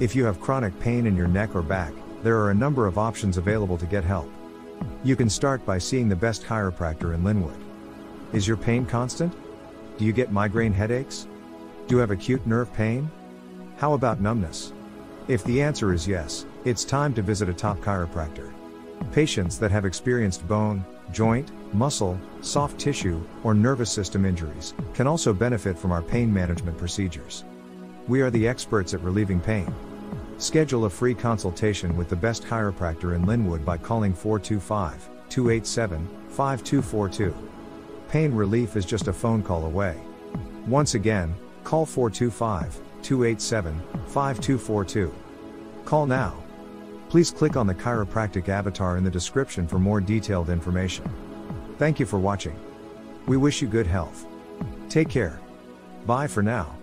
If you have chronic pain in your neck or back, there are a number of options available to get help. You can start by seeing the best chiropractor in Lynnwood. Is your pain constant? Do you get migraine headaches? Do you have acute nerve pain? How about numbness? If the answer is yes, it's time to visit a top chiropractor. Patients that have experienced bone, joint, muscle, soft tissue, or nervous system injuries can also benefit from our pain management procedures. We are the experts at relieving pain. Schedule a free consultation with the best chiropractor in Lynnwood by calling 425-287-5242. Pain relief is just a phone call away. Once again, call 425-287-5242. Call now. Please click on the chiropractic avatar in the description for more detailed information. Thank you for watching. We wish you good health. Take care. Bye for now.